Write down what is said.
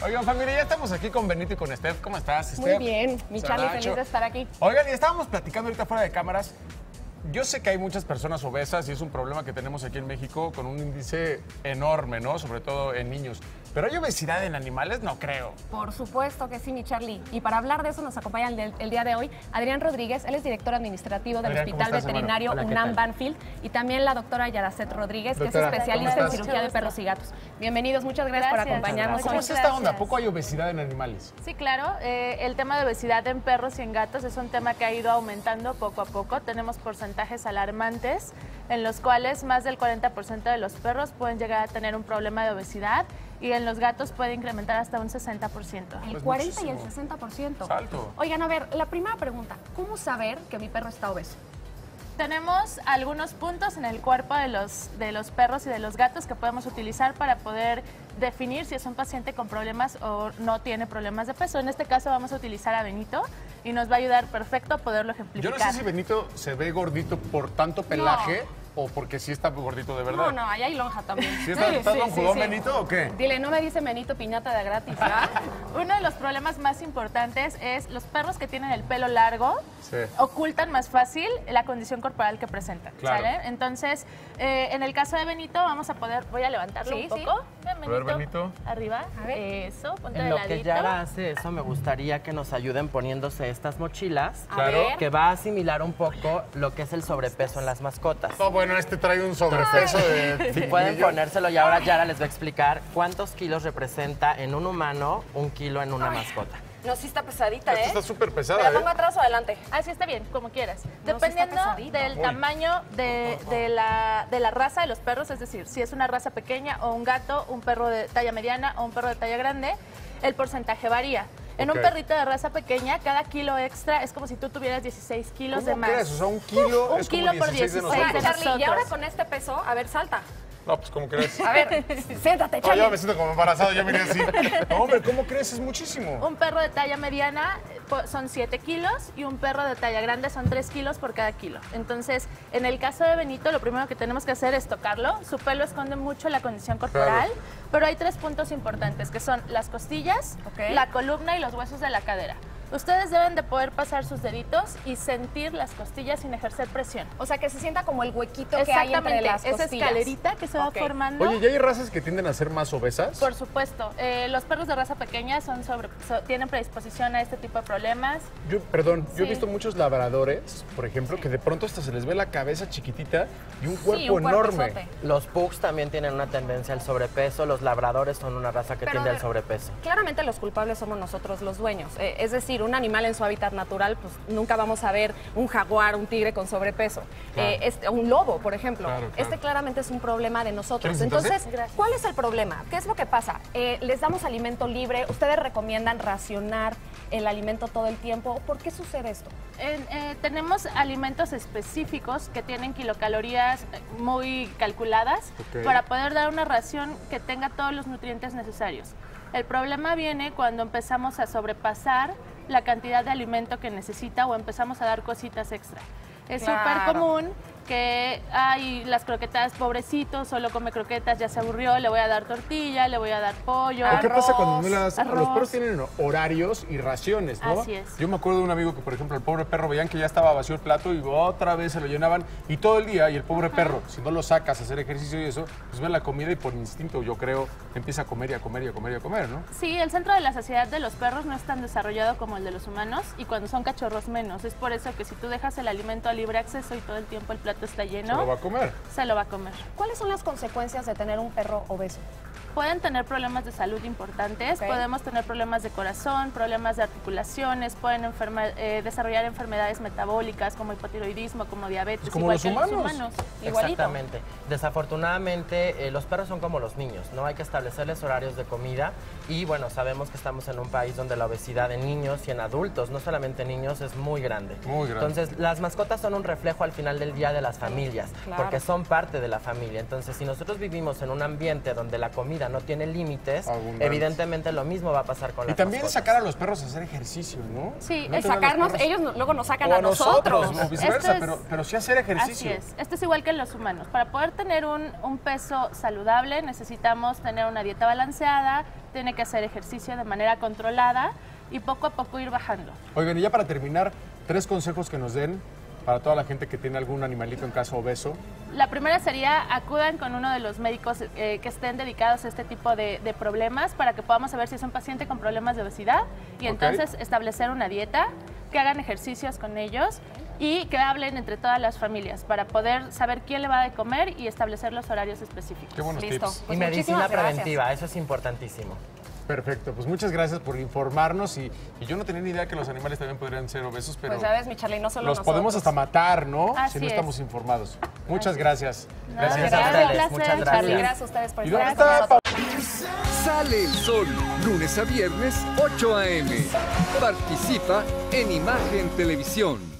Oigan, familia, ya estamos aquí con Benito y con Steph. ¿Cómo estás, Steph? Muy bien, mi Charlie, feliz de estar aquí. Oigan, y estábamos platicando ahorita fuera de cámaras. Yo sé que hay muchas personas obesas y es un problema que tenemos aquí en México con un índice enorme, ¿no? Sobre todo en niños. Pero hay obesidad en animales, no creo. Por supuesto que sí, mi Charlie. Y para hablar de eso nos acompaña el día de hoy Adrián Rodríguez. Él es director administrativo del Hospital Veterinario UNAM Banfield. Y también la doctora Yaracet Rodríguez, que es especialista en cirugía de perros y gatos. Bienvenidos, muchas gracias por acompañarnos. ¿Cómo es esta onda? ¿A poco hay obesidad en animales? Sí, claro. El tema de obesidad en perros y en gatos es un tema que ha ido aumentando poco a poco. Tenemos porcentajes alarmantes en los cuales más del 40% de los perros pueden llegar a tener un problema de obesidad. Y en los gatos puede incrementar hasta un 60%. El 40 y el 60%. Salto. Oigan, a ver, la primera pregunta, ¿cómo saber que mi perro está obeso? Tenemos algunos puntos en el cuerpo de los perros y de los gatos que podemos utilizar para poder definir si es un paciente con problemas o no tiene problemas de peso. En este caso vamos a utilizar a Benito y nos va a ayudar perfecto a poderlo ejemplificar. Yo no sé si Benito se ve gordito por tanto pelaje. No. ¿O porque sí está gordito de verdad? No, ahí hay lonja también. ¿Sí está lonjudón, sí. Benito, o qué? Dile, no me dice Benito piñata de gratis, ¿no? Uno de los problemas más importantes es los perros que tienen el pelo largo ocultan más fácil la condición corporal que presentan, claro. ¿Sale? Entonces, en el caso de Benito, vamos a poder... Voy a levantarlo un poco. Ven, Benito. A ver, Benito. Arriba. A ver. Eso, ponte de ladito. En lo que Yara hace eso, me gustaría que nos ayuden poniéndose estas mochilas. Claro. Que va a asimilar un poco lo que es el sobrepeso en las mascotas. Oh, bueno. Bueno, trae un sobrepeso de... Sí, pueden ponérselo y ahora Yara les va a explicar cuántos kilos representa en un humano un kilo en una mascota. No, sí está pesadita, ¿eh? Está súper pesada. ¿La pongo atrás o adelante? Así está bien, como quieras. No, dependiendo del tamaño de la raza de los perros, es decir, si es una raza pequeña o un gato, un perro de talla mediana o un perro de talla grande, el porcentaje varía. En un perrito de raza pequeña, cada kilo extra es como si tú tuvieras 16 kilos de más. ¿Cómo crees? O sea, un kilo es como 16 por 16 de nosotros. O sea, Charlie, y ahora con este peso, a ver, salta. No, pues, ¿cómo crees? A ver, siéntate, Charlie. Yo me siento como embarazado, ya miré así. No, hombre, ¿cómo crees? Es muchísimo. Un perro de talla mediana son 7 kilos y un perro de talla grande son 3 kilos por cada kilo. Entonces, en el caso de Benito, lo primero que tenemos que hacer es tocarlo. Su pelo esconde mucho la condición corporal, pero hay 3 puntos importantes, que son las costillas, la columna y los huesos de la cadera. Ustedes deben de poder pasar sus deditos y sentir las costillas sin ejercer presión. O sea, que se sienta como el huequito que hay entre las costillas. Esa escalerita que se va formando. Oye, ¿y hay razas que tienden a ser más obesas? Por supuesto. Los perros de raza pequeña tienen predisposición a este tipo de problemas. Yo he visto muchos labradores, por ejemplo, que de pronto hasta se les ve la cabeza chiquitita y un cuerpo enorme. Los pugs también tienen una tendencia al sobrepeso. Los labradores son una raza que tiende al sobrepeso. Claramente los culpables somos nosotros, los dueños. Es decir, un animal en su hábitat natural, pues nunca vamos a ver un jaguar, un tigre con sobrepeso, un lobo, por ejemplo. Este claramente es un problema de nosotros. Entonces, ¿cuál es el problema? ¿Qué es lo que pasa? ¿Les damos alimento libre? ¿Ustedes recomiendan racionar el alimento todo el tiempo? ¿Por qué sucede esto? Tenemos alimentos específicos que tienen kilocalorías muy calculadas para poder dar una ración que tenga todos los nutrientes necesarios. El problema viene cuando empezamos a sobrepasar la cantidad de alimento que necesita o empezamos a dar cositas extra. Es súper común que hay las croquetas, pobrecito, solo come croquetas, ya se aburrió, le voy a dar tortilla, le voy a dar pollo, arroz. ¿Qué pasa cuando no le das? Los perros tienen horarios y raciones, ¿no? Así es. Yo me acuerdo de un amigo que, por ejemplo, el pobre perro, veían que ya estaba vacío el plato y otra vez se lo llenaban y todo el día, y el pobre perro, si no lo sacas a hacer ejercicio y eso, pues ve la comida y por instinto, yo creo, empieza a comer y a comer y a comer y a comer, ¿no? Sí, el centro de la saciedad de los perros no es tan desarrollado como el de los humanos y cuando son cachorros menos. Es por eso que si tú dejas el alimento a libre acceso y todo el tiempo el plato está lleno, se lo va a comer. Se lo va a comer. ¿Cuáles son las consecuencias de tener un perro obeso? Pueden tener problemas de salud importantes, podemos tener problemas de corazón, problemas de articulaciones, pueden desarrollar enfermedades metabólicas como hipotiroidismo, como diabetes, pues como igual que los humanos. Exactamente. Desafortunadamente, los perros son como los niños, ¿no? Hay que establecerles horarios de comida y, bueno, sabemos que estamos en un país donde la obesidad en niños y en adultos, no solamente en niños, es muy grande. Muy grande. Entonces, las mascotas son un reflejo al final del día de las familias, porque son parte de la familia. Entonces, si nosotros vivimos en un ambiente donde la comida no tiene límites, evidentemente lo mismo va a pasar con las mascotas. Sacar a los perros a hacer ejercicio, ¿no? Sí, no sacarnos, ellos luego nos sacan a nosotros. O viceversa, pero sí hacer ejercicio. Así es, esto es igual que en los humanos. Para poder tener un peso saludable necesitamos tener una dieta balanceada, tiene que hacer ejercicio de manera controlada y poco a poco ir bajando. Oigan, y ya para terminar, 3 consejos que nos den para toda la gente que tiene algún animalito en casa obeso. La primera sería, acudan con uno de los médicos que estén dedicados a este tipo de problemas para que podamos saber si es un paciente con problemas de obesidad y entonces establecer una dieta, que hagan ejercicios con ellos y que hablen entre todas las familias para poder saber quién le va a comer y establecer los horarios específicos. Qué buenos tips. Pues y medicina preventiva, eso es importantísimo. Perfecto, pues muchas gracias por informarnos y yo no tenía ni idea que los animales también podrían ser obesos, pero... Pues ya ves, mi Charlie, no solo los nosotros. Podemos hasta matar, ¿no? Así si no estamos informados. Muchas gracias. Gracias a ustedes. Gracias, muchas gracias. Charlie, gracias a ustedes por estar con nosotros. Sale el Sol, lunes a viernes, 8 a.m. Participa en Imagen Televisión.